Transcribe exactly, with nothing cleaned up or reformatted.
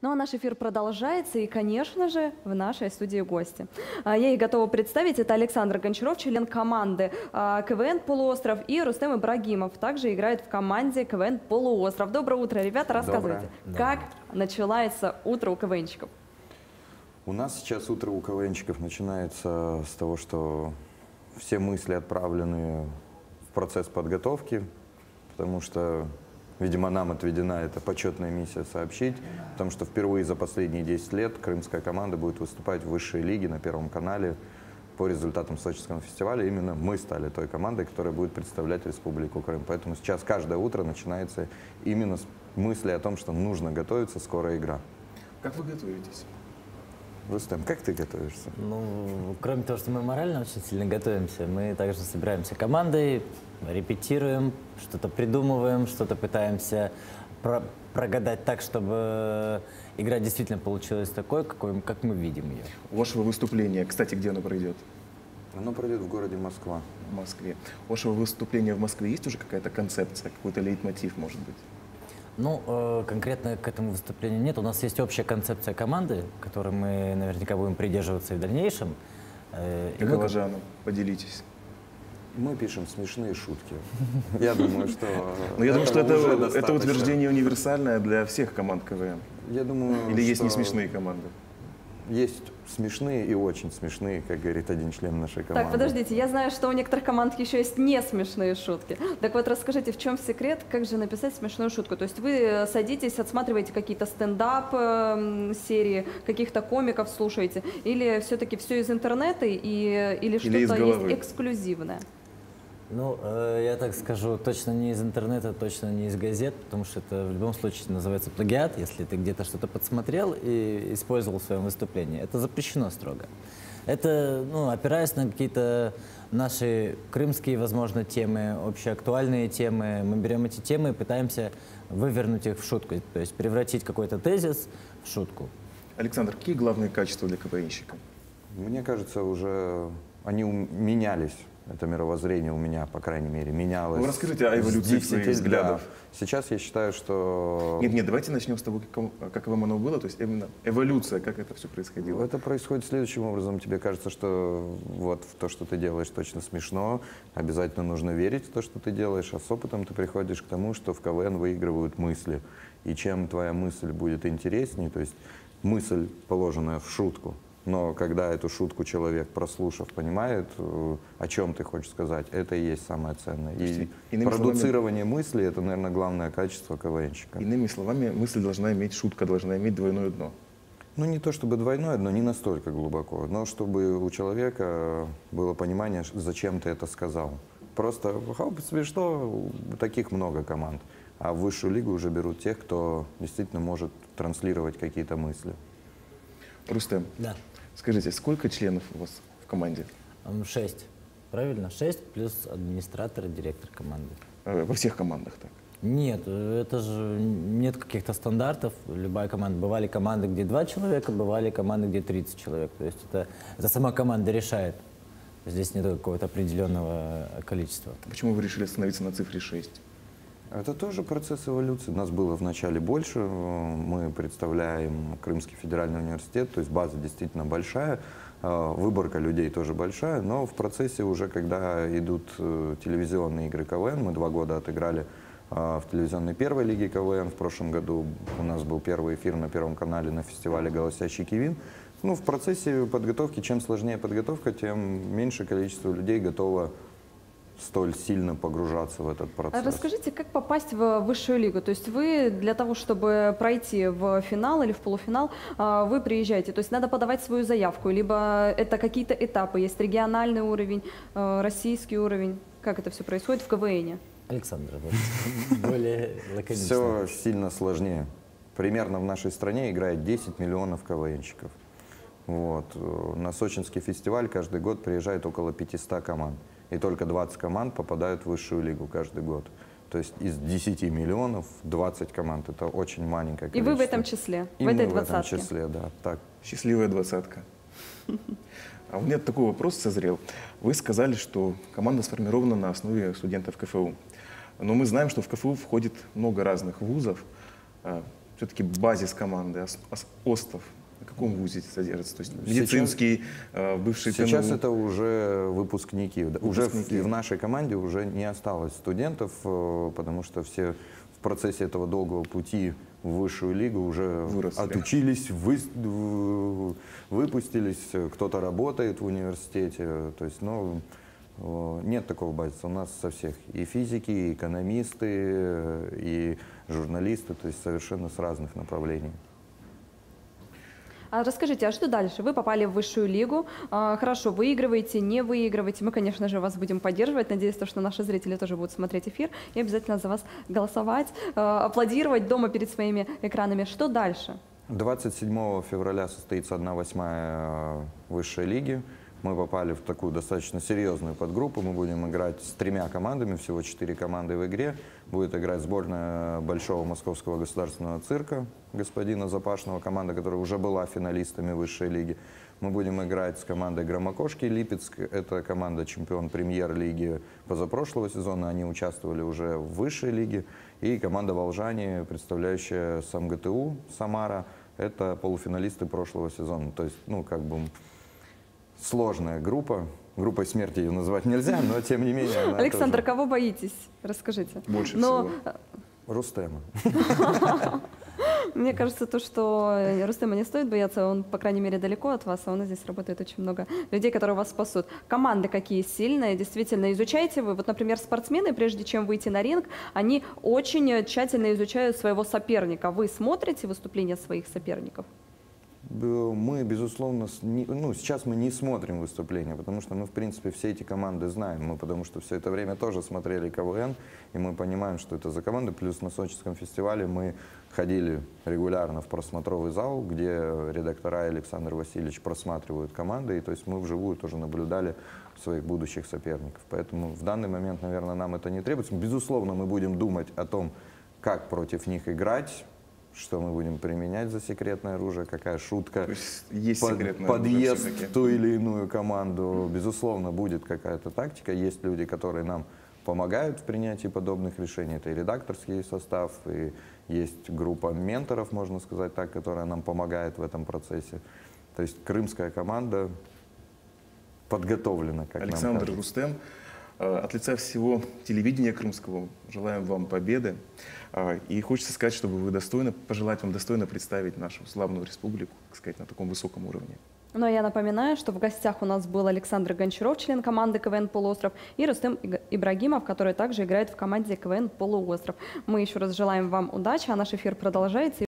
Ну а наш эфир продолжается, и, конечно же, в нашей студии гости. Я их готова представить. Это Александр Гончаров, член команды КВН «Полуостров», и Рустем Ибрагимов также играет в команде КВН «Полуостров». Доброе утро, ребята. Рассказывайте, Доброе. как Доброе. начинается утро у КВНщиков? У нас сейчас утро у КВНщиков начинается с того, что все мысли отправлены в процесс подготовки, потому что... Видимо, нам отведена эта почетная миссия сообщить, потому что впервые за последние десять лет крымская команда будет выступать в высшей лиге на Первом канале по результатам Сочинского фестиваля. Именно мы стали той командой, которая будет представлять Республику Крым. Поэтому сейчас каждое утро начинается именно с мысли о том, что нужно готовиться, скоро игра. Как вы готовитесь? Рустем, как ты готовишься? Ну, кроме того, что мы морально очень сильно готовимся, мы также собираемся командой, репетируем, что-то придумываем, что-то пытаемся про прогадать так, чтобы игра действительно получилась такой, какой, как мы видим ее. Ваше выступление, кстати, где оно пройдет? Оно пройдет в городе Москва. В Москве. Ваше выступление в Москве, есть уже какая-то концепция, какой-то лейтмотив, может быть? Ну, конкретно к этому выступлению нет. У нас есть общая концепция команды, которой мы наверняка будем придерживаться и в дальнейшем. Какова же она? Поделитесь. Мы пишем смешные шутки. Я думаю, что... Я думаю, что это утверждение универсальное для всех команд КВН. Я думаю, или есть не смешные команды? Есть смешные и очень смешные, как говорит один член нашей команды. Так, подождите, я знаю, что у некоторых команд еще есть не смешные шутки. Так вот, расскажите, в чем секрет, как же написать смешную шутку? То есть вы садитесь, отсматриваете какие-то стендап-серии, каких-то комиков слушаете? Или все-таки все из интернета, и, или что-то есть эксклюзивное? Ну, э, я так скажу, точно не из интернета, точно не из газет, потому что это в любом случае называется плагиат, если ты где-то что-то подсмотрел и использовал в своем выступлении. Это запрещено строго. Это, ну, опираясь на какие-то наши крымские, возможно, темы, общеактуальные темы, мы берем эти темы и пытаемся вывернуть их в шутку, то есть превратить какой-то тезис в шутку. Александр, какие главные качества для КВНщика? Мне кажется, уже они менялись. Это мировоззрение у меня, по крайней мере, менялось. Вы расскажите о эволюции своих взглядов. Да. Сейчас я считаю, что... Нет, нет, давайте начнем с того, как, как вам оно было, то есть именно эволюция, как это все происходило. Это происходит следующим образом. Тебе кажется, что вот в то, что ты делаешь, точно смешно, обязательно нужно верить в то, что ты делаешь, а с опытом ты приходишь к тому, что в КВН выигрывают мысли. И чем твоя мысль будет интереснее, то есть мысль, положенная в шутку, но когда эту шутку человек, прослушав, понимает, о чем ты хочешь сказать, это и есть самое ценное. И, и продуцирование словами, мысли — это, наверное, главное качество КВНщика. Иными словами, мысль должна иметь, шутка должна иметь двойное дно. Ну, не то чтобы двойное дно, не настолько глубоко, но чтобы у человека было понимание, зачем ты это сказал. Просто, хоп, смешно, таких много команд. А в высшую лигу уже берут тех, кто действительно может транслировать какие-то мысли. Рустем, да. Скажите, сколько членов у вас в команде? Шесть. Правильно? Шесть плюс администратор и директор команды. Во всех командах так? Нет, это же нет каких-то стандартов. Любая команда. Бывали команды, где два человека, бывали команды, где тридцать человек. То есть это, это сама команда решает. Здесь нет какого-то определенного количества. Почему вы решили остановиться на цифре шесть? Это тоже процесс эволюции. Нас было вначале больше. Мы представляем Крымский федеральный университет, то есть база действительно большая, выборка людей тоже большая, но в процессе уже, когда идут телевизионные игры КВН, мы два года отыграли в телевизионной первой лиге КВН, в прошлом году у нас был первый эфир на Первом канале на фестивале «Голосящий Кивин». Ну, в процессе подготовки, чем сложнее подготовка, тем меньше количество людей готово столь сильно погружаться в этот процесс. Расскажите, как попасть в высшую лигу? То есть вы для того, чтобы пройти в финал или в полуфинал, вы приезжаете, то есть надо подавать свою заявку, либо это какие-то этапы, есть региональный уровень, российский уровень, как это все происходит в КВНе? Александр, более лаконично. Все сильно сложнее. Примерно в нашей стране играет десять миллионов КВНщиков. Вот. На Сочинский фестиваль каждый год приезжает около пятисот команд. И только двадцать команд попадают в высшую лигу каждый год. То есть из десяти миллионов двадцать команд. Это очень маленькое количество. И вы в этом числе? И в этой двадцатке? В этом числе, да. Так. Счастливая двадцатка. А у меня такой вопрос созрел. Вы сказали, что команда сформирована на основе студентов КФУ. Но мы знаем, что в КФУ входит много разных вузов. все-таки базис команды, остов? На каком вузе содержится? То есть медицинский, сейчас, бывший ТНУ? Сейчас это уже выпускники. выпускники. Уже в, в нашей команде уже не осталось студентов, потому что все в процессе этого долгого пути в высшую лигу уже выросли, отучились, вы, выпустились, кто-то работает в университете. То есть, ну, нет такого базиса у нас со всех. И физики, и экономисты, и журналисты, то есть совершенно с разных направлений. А расскажите, а что дальше? Вы попали в высшую лигу, а, хорошо, выигрываете, не выигрываете. Мы, конечно же, вас будем поддерживать. Надеюсь, что наши зрители тоже будут смотреть эфир и обязательно за вас голосовать, а, аплодировать дома перед своими экранами. Что дальше? двадцать седьмого февраля состоится одна восьмая высшей лиги. Мы попали в такую достаточно серьезную подгруппу. Мы будем играть с тремя командами, всего четыре команды в игре. Будет играть сборная Большого Московского государственного цирка господина Запашного, команда, которая уже была финалистами высшей лиги. Мы будем играть с командой Громокошки Липецк. Это команда чемпион премьер-лиги позапрошлого сезона. Они участвовали уже в высшей лиге. И команда Волжане, представляющая СамГТУ Самара, это полуфиналисты прошлого сезона. То есть, ну, как бы... сложная группа. Группой смерти ее назвать нельзя, но тем не менее... Она Александр, тоже... кого боитесь? Расскажите. Больше но... всего. Рустема. Мне кажется, то, что Рустема не стоит бояться, он, по крайней мере, далеко от вас, а у нас здесь работает очень много людей, которые вас спасут. Команды какие сильные, действительно, изучаете вы. Вот, например, спортсмены, прежде чем выйти на ринг, они очень тщательно изучают своего соперника. Вы смотрите выступления своих соперников? Мы, безусловно, не, ну, сейчас мы не смотрим выступления, потому что мы, в принципе, все эти команды знаем. Мы потому что все это время тоже смотрели КВН, и мы понимаем, что это за команды. Плюс на Сочинском фестивале мы ходили регулярно в просмотровый зал, где редактора Александр Васильевич просматривают команды, и то есть мы вживую тоже наблюдали своих будущих соперников. Поэтому в данный момент, наверное, нам это не требуется. Безусловно, мы будем думать о том, как против них играть, что мы будем применять за секретное оружие, какая шутка, есть под, подъезд ту или иную команду. Безусловно, будет какая-то тактика. Есть люди, которые нам помогают в принятии подобных решений. Это и редакторский состав, и есть группа менторов, можно сказать так, которая нам помогает в этом процессе. То есть крымская команда подготовлена, как нам кажется. Александр, Рустем, от лица всего телевидения крымского желаем вам победы. И хочется сказать, чтобы вы достойно, пожелать вам достойно представить нашу славную республику, так сказать, на таком высоком уровне. Ну а я напоминаю, что в гостях у нас был Александр Гончаров, член команды КВН «Полуостров», и Рустем Ибрагимов, который также играет в команде КВН «Полуостров». Мы еще раз желаем вам удачи, а наш эфир продолжается.